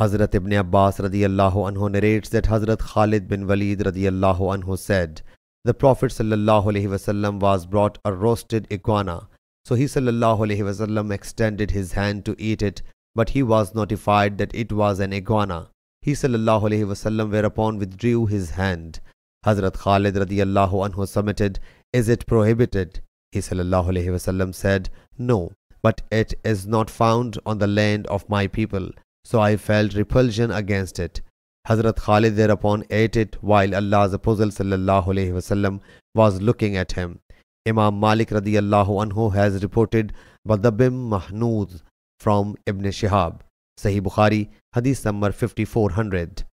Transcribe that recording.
Hazrat Ibn Abbas radiallahu anhu narrates that Hazrat Khalid bin Walid radiallahu anhu said, "The Prophet sallallahu alaihi wasallam was brought a roasted iguana. So he sallallahu alaihi wasallam extended his hand to eat it, but he was notified that it was an iguana. He sallallahu alaihi wasallam whereupon withdrew his hand. Hazrat Khalid radiallahu anhu submitted, 'Is it prohibited?' He sallallahu alaihi wasallam said, 'No, but it is not found on the land of my people, so I felt repulsion against it.' Hazrat Khalid thereupon ate it while Allah's Apostle sallallahu alaihi wasallam was looking at him." Imam Malik radiallahu anhu has reported Badabbim Mahnood from Ibn Shihab. Sahih Bukhari, Hadith number 5400.